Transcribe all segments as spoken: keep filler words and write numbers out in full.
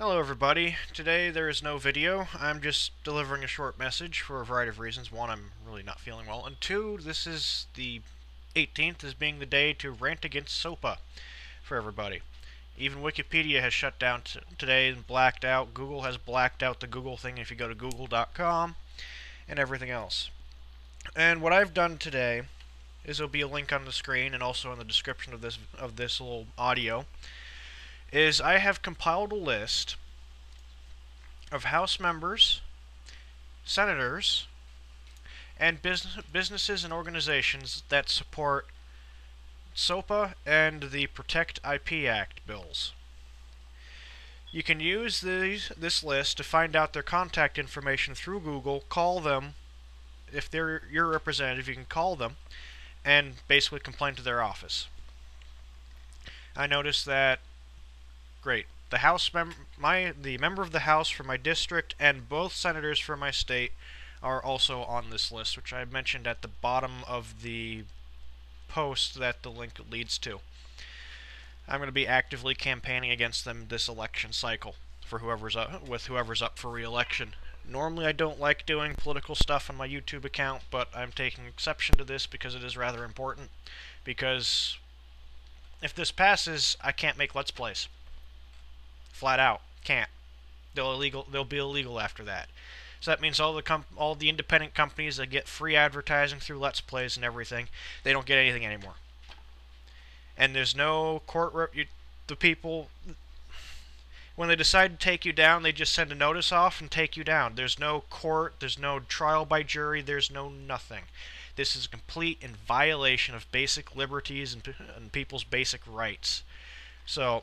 Hello everybody. Today there is no video. I'm just delivering a short message for a variety of reasons. One, I'm really not feeling well, and two, this is the eighteenth as being the day to rant against SOPA for everybody. Even Wikipedia has shut down t today and blacked out. Google has blacked out the Google thing if you go to google dot com and everything else. And what I've done today is there'll be a link on the screen and also in the description of this of this little audio. Is I have compiled a list of House members, senators, and business, businesses and organizations that support SOPA and the Protect I P Act bills. You can use these, this list to find out their contact information through Google, call them, if they're your representative, you can call them, and basically complain to their office. I noticed that Great. The House mem my the member of the House from my district and both senators from my state are also on this list, which I mentioned at the bottom of the post that the link leads to. I'm going to be actively campaigning against them this election cycle for whoever's up, with whoever's up for re-election. Normally I don't like doing political stuff on my YouTube account, but I'm taking exception to this because it is rather important, because if this passes, I can't make Let's Plays. Flat out, can't. They'll illegal. They'll be illegal after that. So that means all the comp all the independent companies that get free advertising through Let's Plays and everything, they don't get anything anymore. And there's no court rep. You, the people, when they decide to take you down, they just send a notice off and take you down. There's no court. There's no trial by jury. There's no nothing. This is a complete in violation of basic liberties and, and people's basic rights. So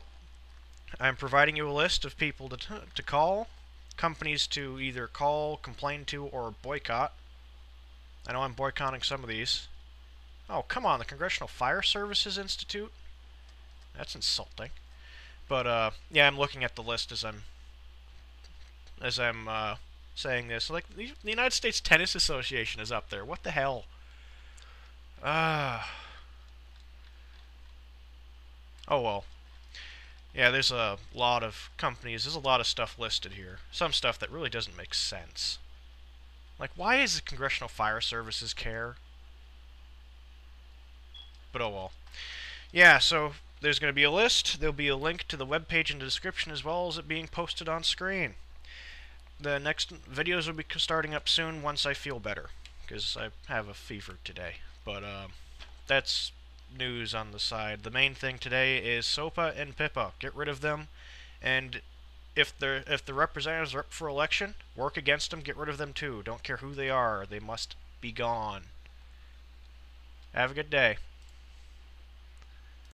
I'm providing you a list of people to, t to call, companies to either call, complain to, or boycott. I know I'm boycotting some of these. Oh, come on, the Congressional Fire Services Institute? That's insulting. But, uh, yeah, I'm looking at the list as I'm, as I'm uh, saying this. Like, the United States Tennis Association is up there. What the hell? Ah. Uh, oh, well. Yeah, there's a lot of companies, there's a lot of stuff listed here. Some stuff that really doesn't make sense. Like, why does the Congressional Fire Services care? But oh well. Yeah, so there's going to be a list. There'll be a link to the webpage in the description as well as it being posted on screen. The next videos will be starting up soon once I feel better, because I have a fever today. But um, that's news on the side. The main thing today is SOPA and PIPA. Get rid of them, and if the if the representatives are up for election, work against them. Get rid of them too. Don't care who they are. They must be gone. Have a good day.